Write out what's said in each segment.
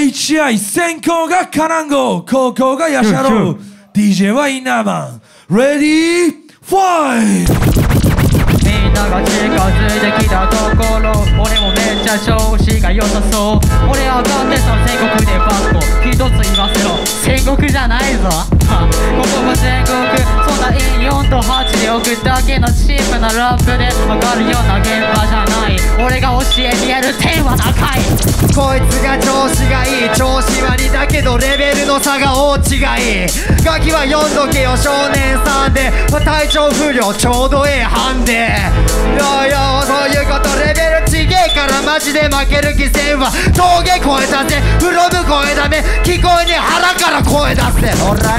第一試合、先攻がカナンゴ、後攻がヤシャロー、DJ はイナーマン、レディー、ファイト。みんなが近づいてきたところ、俺もめっちゃ調子が良さそう。俺上がってた戦国でバッコ、一つ言わせろ、戦国じゃないぞ。ここも戦国、そんな4と8で置くだけのチームなラップで上がるような現場じゃない。俺が教えてやる天は高い。こいつが調子がいい、調子割りだけどレベルの差が大違い。ガキは4度けよ少年さんで、体調不良ちょうどええハンデ。よよそういうことレベルちげえからマジで負ける気せんわ。峠越えたぜフロム声だめ、聞こえに腹から声出せ。ほら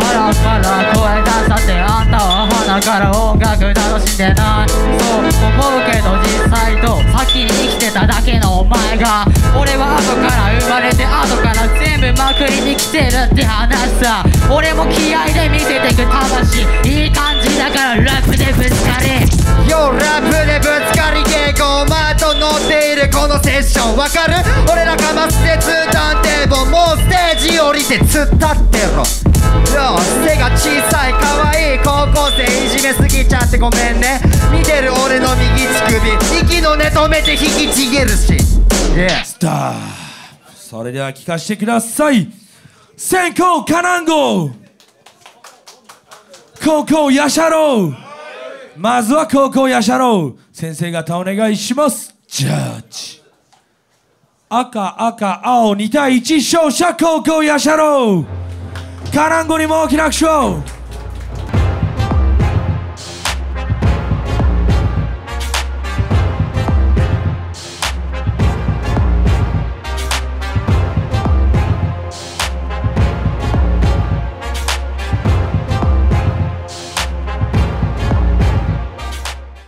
腹から声出させ、あんたは鼻から音楽楽しんでない。そう思うけど実際と先に生きてただけのお前が、俺は後から生まれて後から全部まくりに来てるって話さ。俺も気合で見せてく魂、いい感じだからラップでぶつかりよ、ラップでぶつかり稽古、お前と乗っているこのセッションわかる。俺らかますでツーターンテーブル、もうステージ降りて突っ立ってろよ。背が小さい可愛い高校生いじめすぎちゃってごめんね。見てる俺の右乳首、息の根止めて引きちぎるし、スター。それでは聞かせてください。先攻カナンゴ、後攻ヤシャロー。まずは後攻ヤシャロー、先生方お願いします。ジャッジ赤赤青2対1、勝者後攻ヤシャロー、カナンゴにも大きな拍手を。